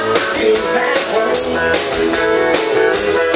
I feel back home.